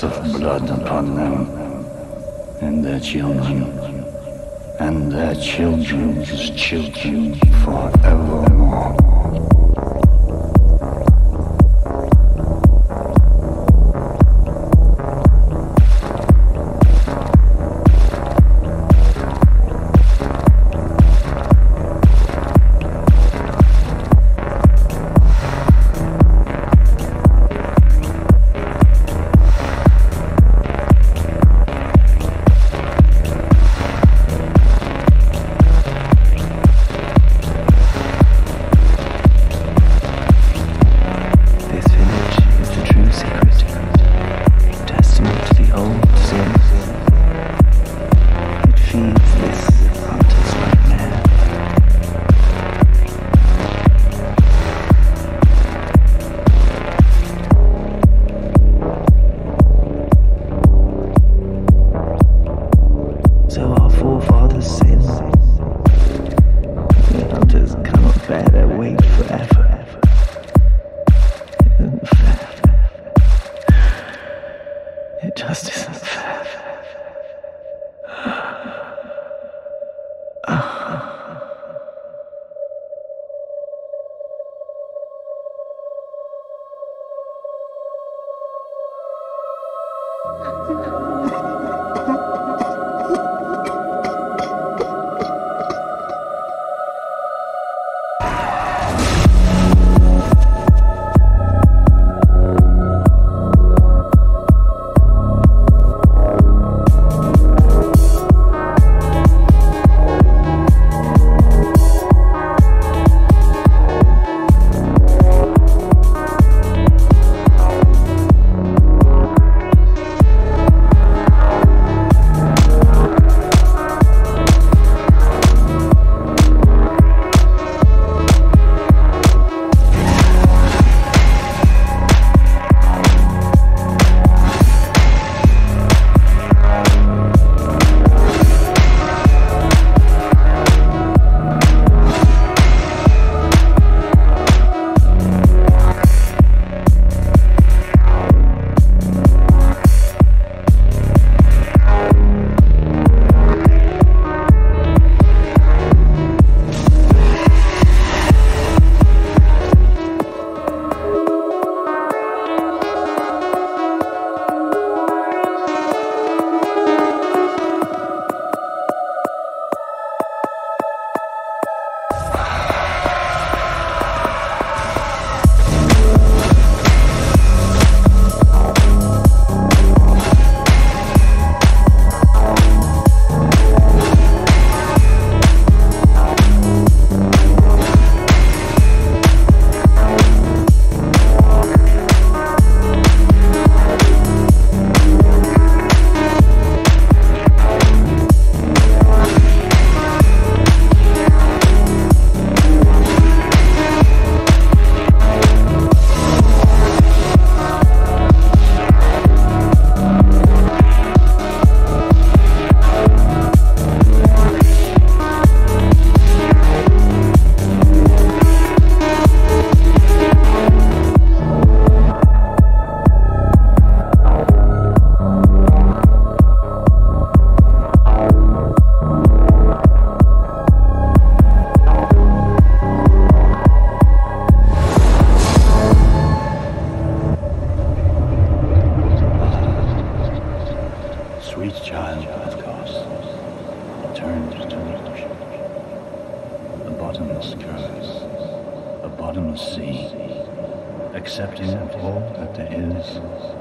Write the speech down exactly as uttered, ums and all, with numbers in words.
drops of blood upon them, and their children, and their children's children forevermore. Accepting all that there is.